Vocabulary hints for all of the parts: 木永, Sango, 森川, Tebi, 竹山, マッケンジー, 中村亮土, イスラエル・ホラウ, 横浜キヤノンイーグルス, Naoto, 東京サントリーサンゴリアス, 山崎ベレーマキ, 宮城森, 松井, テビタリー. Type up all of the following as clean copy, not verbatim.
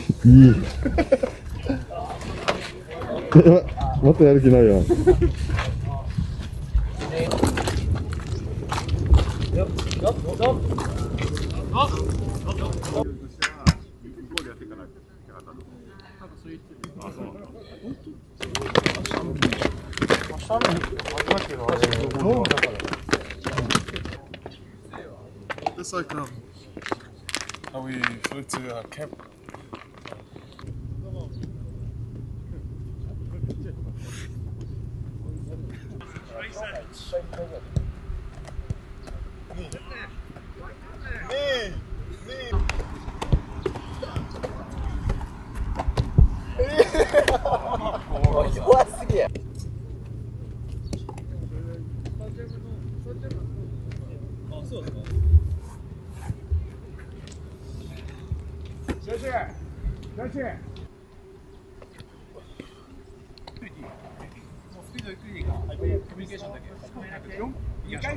いいまたやる気ないよIt's like how we flew to camp.ちょっと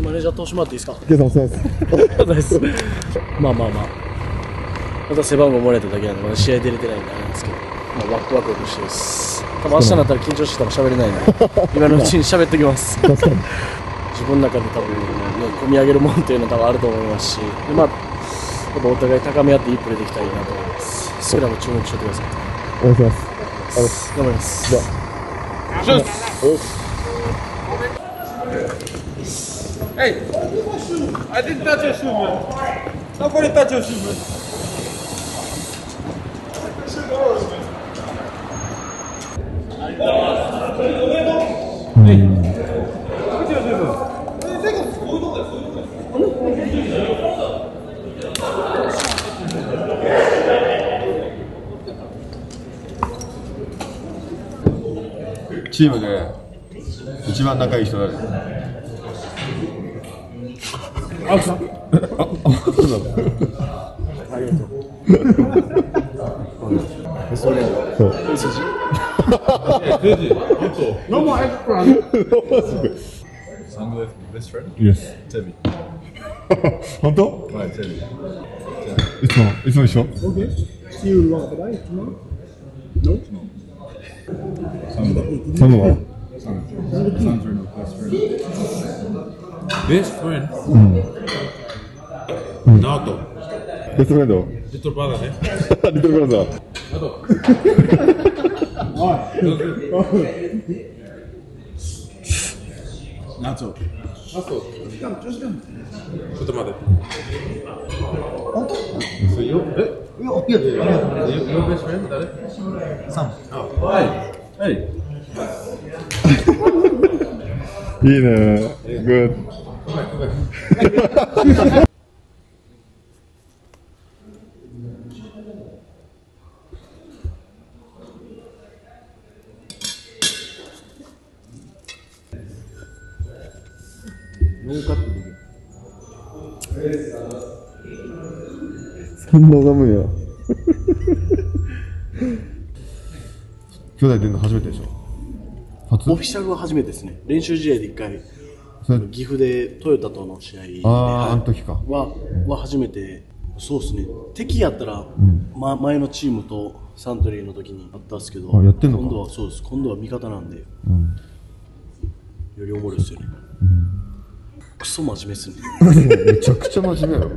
マネージャー通してもらっていいですか。まあまあまあ、また背番号漏れただけなんで、まだ試合出れてないんであれですけど、まあ、ワクワクしてます。多分明日になったら緊張してたら喋れないので今のうちに喋っておきます。自分の中で多分、ね、込み上げるもんっていうのは多分あると思いますし、で、まあ、やっぱお互い高め合っていいプレーできたらいいなと思います。スクラム注目してください。お願いします。頑張ります。じゃあ Hey, I didn't touch your shoe, man. Nobody touched your shoe, man. Team で一番仲いい人誰？ あ、そうありがとう。それそう。No more extra. Sango is my best friend. Yes. Tebi. 本当？はい、Tebi。いつもでしょ？ Okay. See you tomorrow. No. Sango is my best friend. Best friend? Naoto. Best friend? Little brother, eh? Little brother. Naoto. Naoto. Naoto. Just come. ちょっと待って。そうよ。え？よ。Your best friend 誰？サム。あ、はい。いいね。Good.兄弟出るの初めてでしょ？オフィシャルは初めてですね。練習試合で1回。岐阜でトヨタとの試合で、あの時かは初めて。そうですね、敵やったら、前のチームとサントリーの時にあったんですけど、やってんのか。今度はそうです、今度は味方なんで、よりおもろいですよね。クソ真面目っすね。めちゃくちゃ真面目やろ。親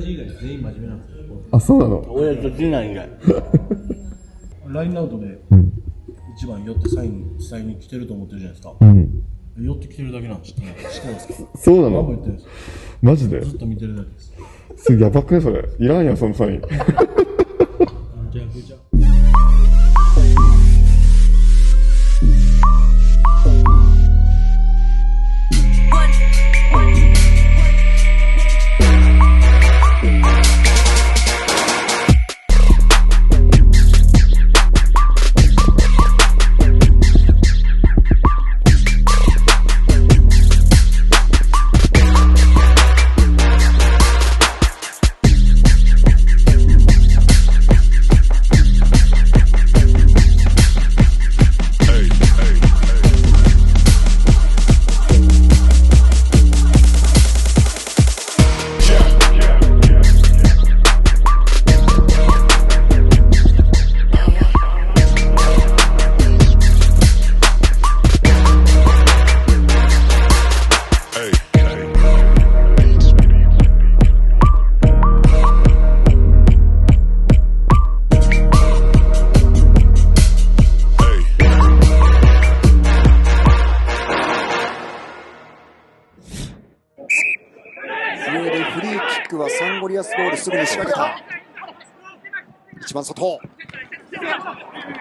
父以外全員真面目なんですよ。あ、そうなの。親父と次男以外。ラインアウトで一番寄ってサインに来てると思ってるじゃないですか。寄ってきてるだけなんですか。そうなの。何も言ってないです。マジでずっと見てるだけです。それやばくね、それ。いらんやん、そのサイン。外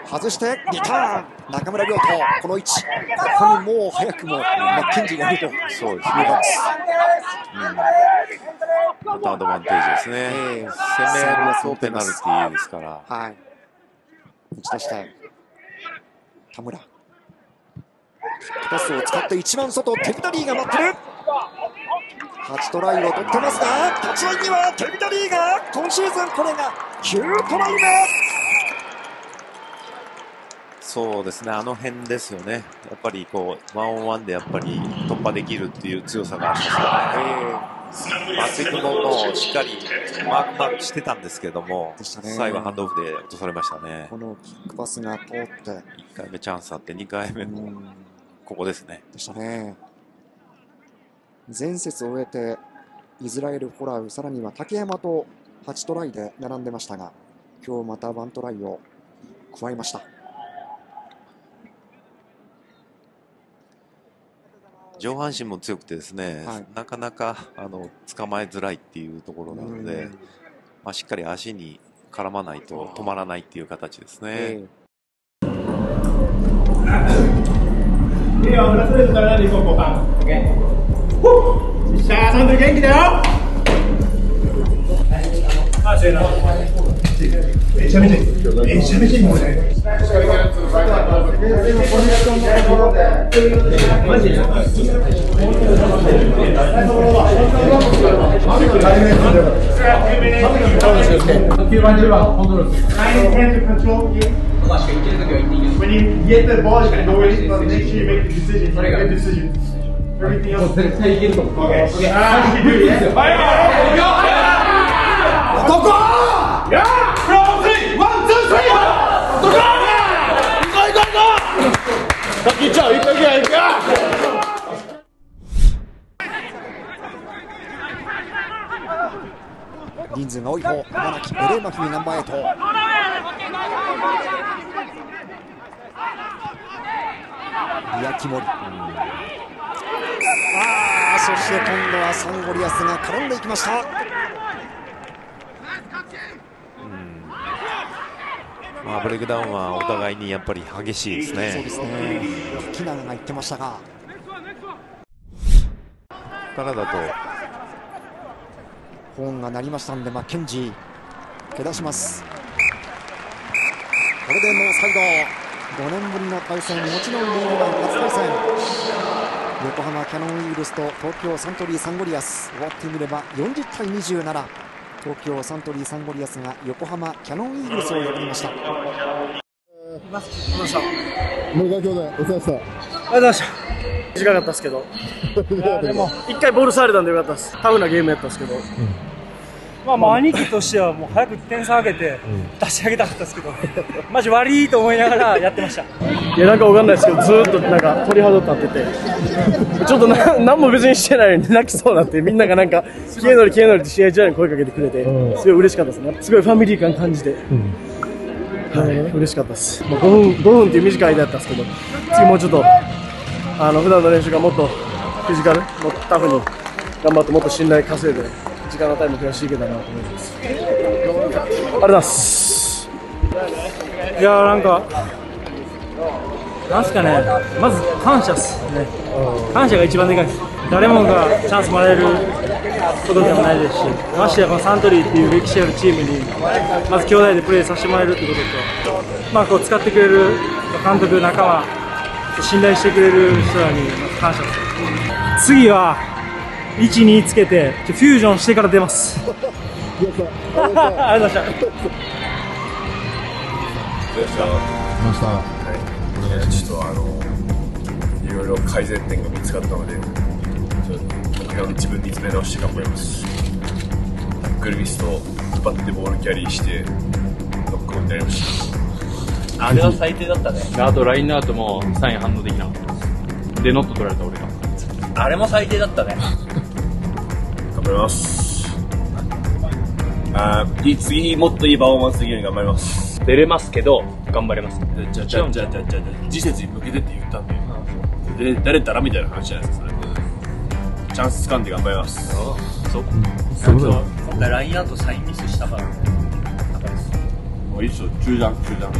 外してリターン、中村亮土、この位置、ここにもう早くもマッケンジーがいると。そうですね、またアドバンテージですね。攻めの総ペナルティーですから、はい、打ち出したい田村、パスを使って一番外、テビタリーが待ってる。8トライを取ってますが、立ち合いにはテビタリーが今シーズンこれが9トライ目。そうですね、あの辺ですよね。やっぱりこうワンオンワンでやっぱり突破できるっていう強さがありますからね。松井君もしっかりマークしてたんですけども、最後ハンドオフで落とされましたね。このキックパスが通って1回目チャンスあって、2回目もここですね。でしたね。前節を終えてイスラエル・ホラウ、さらには竹山と8トライで並んでましたが、今日また1トライを加えました。上半身も強くてですね、はい、なかなか捕まえづらいっていうところなので、まあ、しっかり足に絡まないと止まらないっていう形ですね。いいよ、ブラスレットから何行こうか。オッケー。よっしゃー、サンドリー元気だよ。めちゃめちゃいい、めちゃめちゃいいもんね。マジで絶対いけると思う。ここ人数が多い方、山崎ベレーマキにナンバー8、宮城森。そして今度はサンゴリアスが絡んでいきました。まあ、ブレイクダウンはお互いにやっぱり激しいですね。そうですね、木永が言ってましたが、からだとホーンが鳴りましたんで、マッケンジー蹴出します。これでノーサイド。5年ぶりの対戦、もちろんリーグワン初対戦、横浜キヤノンイーグルスと東京サントリーサンゴリアス、終わってみれば40対27、東京サントリーサンゴリアスが横浜キヤノンイーグルスを破りました。森川兄弟、お疲れ様でした。ありがとうございました。短かったですけどでも1回ボール触れたんでよかったです。タフなゲームやったんですけど、まあ兄貴としてはもう早く1点差上げて出し上げたかったですけど、マジ悪いと思いながらやってました。いやなんかわかんないですけど、ずっとなんか鳥肌立ってて、ちょっと何も別にしてないのに泣きそうになって、みんながなんか消えのり消えのりって試合中に声かけてくれて、すごい嬉しかったですね。すごいファミリー感感じて、嬉しかったです。まあ5分っていう短い間だったんですけど、次もうちょっと普段の練習がもっとフィジカル、もっとタフに頑張って、もっと信頼稼いで時間のタイム増やしていけたらなと思います。ありがとうございます。いやなんかなんすかね、まず感謝っすね。感謝が一番でかいです。誰もがチャンスもらえることでもないですし、ましてやこのサントリーっていう歴史あるチームにまず兄弟でプレーさせてもらえるってことと、まあこう使ってくれる監督、仲間、信頼してくれる人らに感謝です。次は1、2つけてフュージョンしてから出ます。ありがとうございました。ちょっといろいろ改善点が見つかったので、ちょっと自分に詰め直して頑張ります。タックルミスとバッてボールキャリーしてノックオンになりました。あれは最低だったね。あとラインアウトもサイン反応できなかったです。でノット取られた俺が。あれも最低だったね。頑張ります。次もっといいパフォーマンスできるように頑張ります。出れますけど頑張れます。じゃ次節に向けてって言ったんで。で誰だらみたいな話じゃないですか。チャンス掴んで頑張ります。そう。今回ラインアウトサインミスしたから。もう一緒中断。